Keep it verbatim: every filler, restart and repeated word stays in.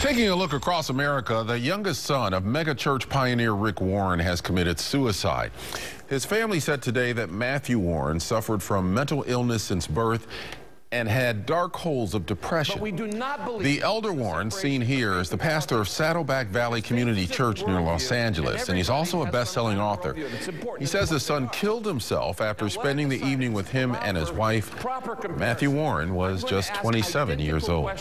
Taking a look across America, the youngest son of megachurch pioneer Rick Warren has committed suicide. His family said today that Matthew Warren suffered from mental illness since birth and had dark holes of depression. But we do not believe the elder Warren, seen here, is the pastor of Saddleback Valley Community Church near Los Angeles, and he's also a best-selling author. He says his son killed himself after spending the evening with him and his wife. Matthew Warren was just twenty-seven years old.